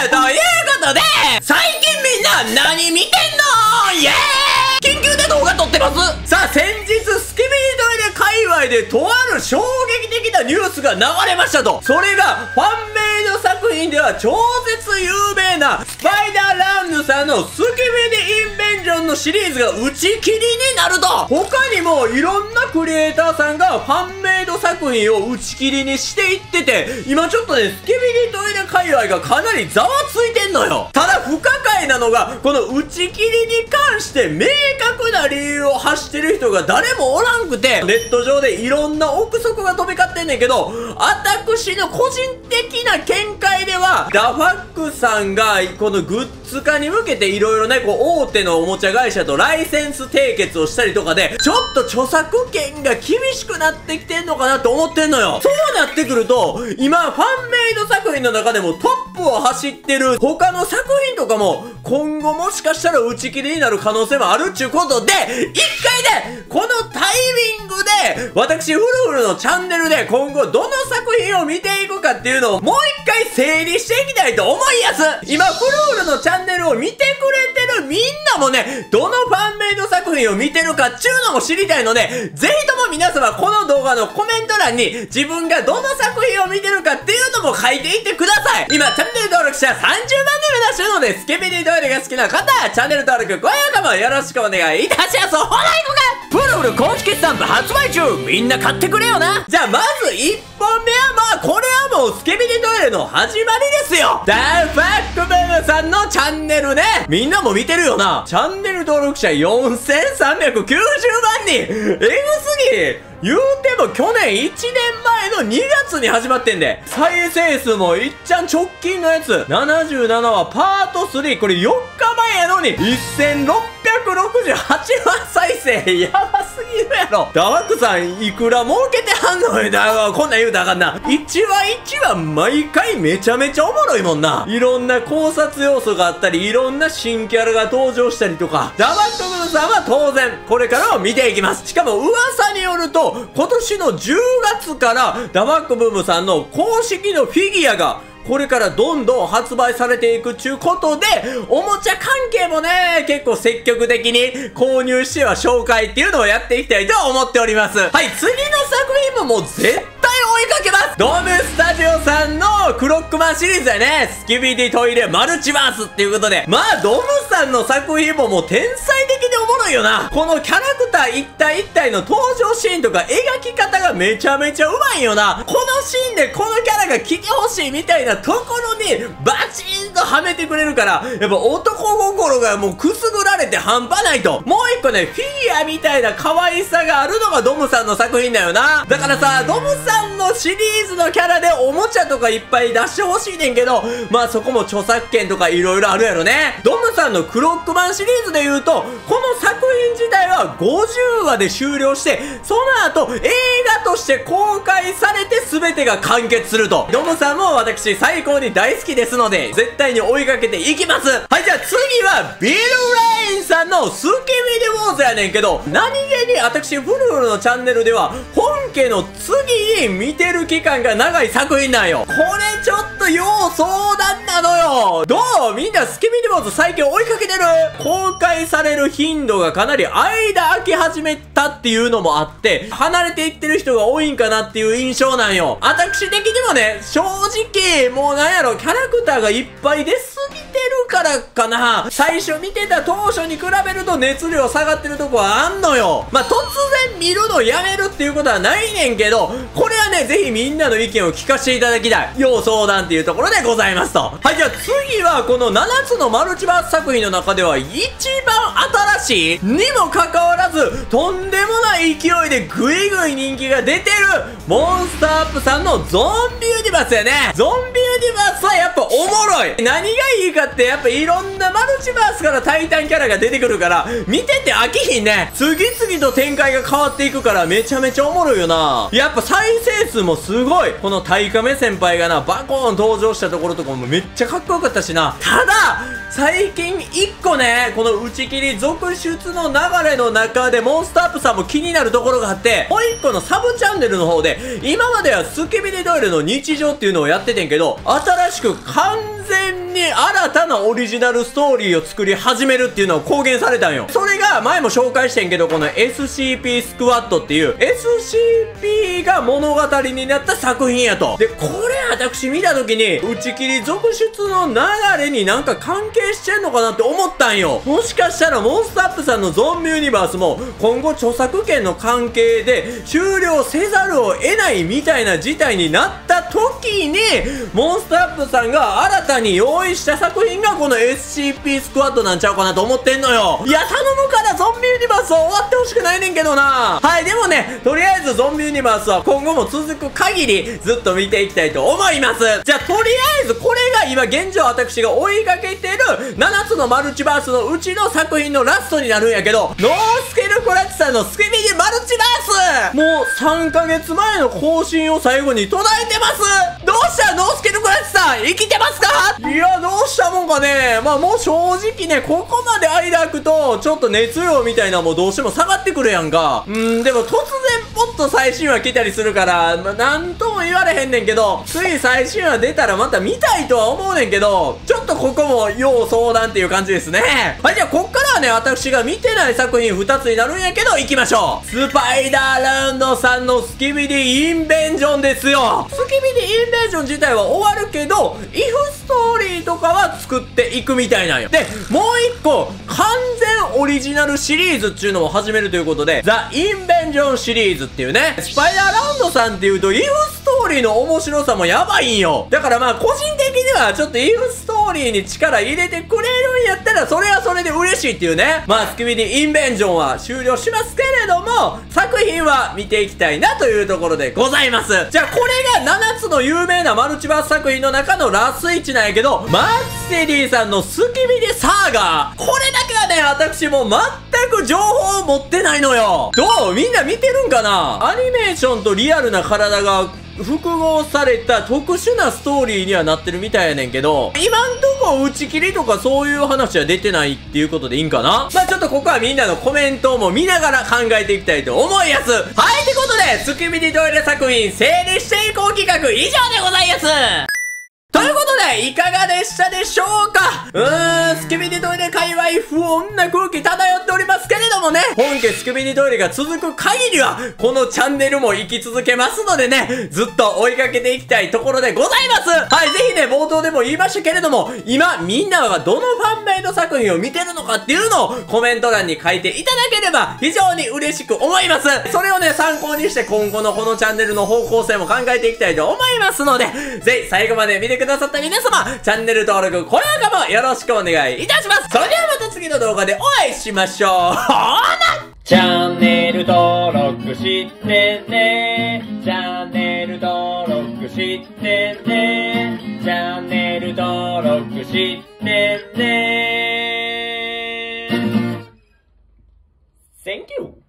ということで、最近みんな何見てんのイエーイ、緊急で動画撮ってます。さあ、先日スケベイトイレ界隈でとある衝撃的なニュースが流れましたと。それがファンメイド作品では超絶有名なスパイダーランヌさんのスケベデインベンジョンのシリーズが打ち切りになると。他にもいろんなクリエイターさんがファンメイド作品を打ち切りにしていってて、今ちょっとね、スケベデイトイレ界隈がかなりざわついてんのよ。ただ不可解なのが、この打ち切りに関して明確な理由を発してる人が誰もおらんくて、ネット上でいろんな憶測が飛び交ってんねんけど、私の個人的な見解では、ダファックさんがこのグッズ化に向けていろいろね、こう大手のおもちゃ会社とライセンス締結をしたりとかで、ちょっと著作権が厳しくなってきてんのかなと思ってんのよ。そうなってくると、今ファンメイド作品の中でもトップを走ってる他の作品とかも、今後もしかしたら打ち切りになる可能性もあるっちゅうことで、1回でこのタイミングで私フルフルのチャンネルで今後どの作品を見ていくかっていうのをもう一回整理していきたいと思いやす。今フルフルのチャンネルを見てくれてるみんなもね、どのファンメイド作品を見てるかっちゅうのも知りたいので、ぜひとも皆様この動画のコメント欄に自分がどの作品を見てるかっていうのも書いていってください。今チャンネル登録者30万人目出してるので、スケベディトイレが好きな方はチャンネル登録、高評価もよろしくお願いいたします。ほら行こうか。プルフル公式スタンプ発売中、みんな買ってくれよな。じゃあまず1本目は、まあこれはもうスケベディトイレの始まりですよ。ダファックブームさんのチャンネルね、みんなも見てるよな。チャンネル登録者4390万人、エグすぎ。言うても去年1年前の2月に始まってんで、再生数もいっちゃん直近のやつ77はパート3、これ4日前やのに1668万再生、やばすぎるやろ。ダワックさんいくら儲けてはんのよ。だからこんなん言うたらあかんな。1話1話毎回めちゃめちゃおもろいもんな。いろんな考察要素があったり、いろんな新キャラが登場したりとか、ダワックブーさんは当然これからも見ていきます。しかも噂によると、今年の10月からダファックブームさんの公式のフィギュアがこれからどんどん発売されていくちゅうことで、おもちゃ関係もね、結構積極的に購入しては紹介っていうのをやっていきたいと思っております。はい、次の作品ももう絶対追いかけます。ドームスタジオさんのクロックマンシリーズだよね。スキビディトイレマルチバースっていうことで、まあドームさんの作品ももう天才的におもろいよな。このキャラクター一体一体の登場シーンとか描き方がめちゃめちゃうまいよな。このシーンでこのキャラが来てほしいみたいなところにバチンとはめてくれるから、やっぱ男心がもうくすぐられて半端ないと。もう一個ね、フィギュアみたいな可愛さがあるのがドムさんの作品だよな。だからさ、ドムさんのシリーズのキャラでおもちゃとかいっぱい出してほしいねんけど、まあそこも著作権とかいろいろあるやろね。ドムさんのクロックマンシリーズで言うと、この作品自体は50話で終了して、その後映画として公開されて全てが完結すると。ドムさんも私最高に大好きですので、絶対に追いかけていきます。はい、じゃあ次はビル・ラインさんのスケベデウォーズやねんけど、何気に私フルフルのチャンネルでは本家の次に見てる期間が長い作品なんよ。これちょっと要相談なのよ。どう？みんなスケベデウォーズ最近追いかけてる？公開される頻度がかなり間空き始めたっていうのもあって、離れていってる人が多いんかなっていう印象なんよ。私的にもね、正直もうなんやろ、キャラクターがいっぱい出すぎてるからかな。最初見てた当初に比べると熱量下がってるとこはあんのよ。まあ、突然見るのやめるっていうことはないねんけど、これはね、ぜひみんなの意見を聞かせていただきたい。要相談っていうところでございますと。はい、じゃあ次はこの7つのマルチバース作品の中では一番新しいにもかかわらず、とんでもない勢いでグイグイ人気が出てるモンスターアップさんのゾンビユニバースやね。ゾンビユニバースはやっぱおもろい。何がいいかって、やっぱいろんなマルチバースからタイタンキャラが出てくるから、見てて飽きひんね。次々と展開が変わっていくからめちゃめちゃおもろいよな。やっぱ再生数もすごい。このタイカメ先輩がな、バコーン登場したところとかもめっちゃかっこよかったしな。ただ最近1個ね、この打ち切り続出の流れの中でモンスターアップさんも気になるところがあって、もう1個のサブチャンネルの方で、今まではスケベデトイレの日常っていうのをやっててんけど、新しく完全全に新たなオリジナルストーリーを作り始めるっていうのを公言されたんよ。それが前も紹介してんけど、この SCP スクワットっていう SCP が物語になった作品やと。で、これ私見た時に打ち切り続出の流れになんか関係してんのかなって思ったんよ。もしかしたらモンスターアップさんのゾンビユニバースも今後著作権の関係で終了せざるを得ないみたいな事態になった時に、モンスターアップさんが新たに用意した作品がこの SCP スクワットなんちゃうかなと思ってんのよ。いや、頼むからゾンビユニバースは終わってほしくないねんけどな。はい、でもね、とりあえずゾンビユニバースは今後も続く限りずっと見ていきたいと思います。じゃあ、とりあえずこれが今現状私が追いかけてる7つのマルチバースのうちの作品のラストになるんやけど、ノースケルクラッチさんのスケビリマルチバース、もう3ヶ月前の更新を最後に途絶えてます。どうしたノースケルクラッチさん、生きてますか？いや、どうしたもんかね。まあもう正直ね、ここまで間空くとちょっと熱量みたいなもうどうしても下がってくるやんか。でも突然ポッと最新話来たりするから、まあ、なんとも言われへんねんけど、つい最新話出たらまた見たいとは思うねんけど、ちょっとここも要相談っていう感じですね。はい、じゃあこっからはね、私が見てない作品2つになるんやけど、行きましょう。スパイダーラウンドさんのスキビリインベンジョンですよ。スキビリインベンジョン自体は終わるけど、イフストーリーとかは作っていくみたいなんよ。で、もう一個、完全オリジナルシリーズっていうのを始めるということで、ザ・インベンジョンシリーズっていうね、スパイダーラウンドさんっていうと、イフストーリーの面白さもやばいんよ。だからまあ、個人的にはちょっとイフストーリーに力入れてくれるんやったら、それはそれで嬉しいっていうね。まあ、スキビリインベンジョンは終了しますけれども、作品は見ていきたいなというところでございます。じゃあ、これが7つの有名なマルチバース作品の中のラス1なんやけど、マッチセリーさんのスキビリサーガー。これだけはね、私も全く情報を持ってないのよ。どう？みんな見てるんかな？アニメーションとリアルな体が複合された特殊なストーリーにはなってるみたいやねんけど、今んとこ打ち切りとかそういう話は出てないっていうことでいいんかな。まあちょっとここはみんなのコメントも見ながら考えていきたいと思いやす。はい、ってことで、スキビリトイレ作品整理していこう企画以上でございやす。ということで、いかがでしたでしょうか？スキビリトイレ界隈不穏な空気漂っておりますけれどもね、本家スキビリトイレが続く限りは、このチャンネルも生き続けますのでね、ずっと追いかけていきたいところでございます。はい、ぜひね、冒頭でも言いましたけれども、今、みんなはどのファンメイド作品を見てるのかっていうのをコメント欄に書いていただければ、非常に嬉しく思います。それをね、参考にして、今後のこのチャンネルの方向性も考えていきたいと思いますので、ぜひ最後まで見てくださった皆様、チャンネル登録、これからもよろしくお願いいたします。それではまた次の動画でお会いしましょう。ほな、チャンネル登録してね、チャンネル登録してね、チャンネル登録してね。 Thank you.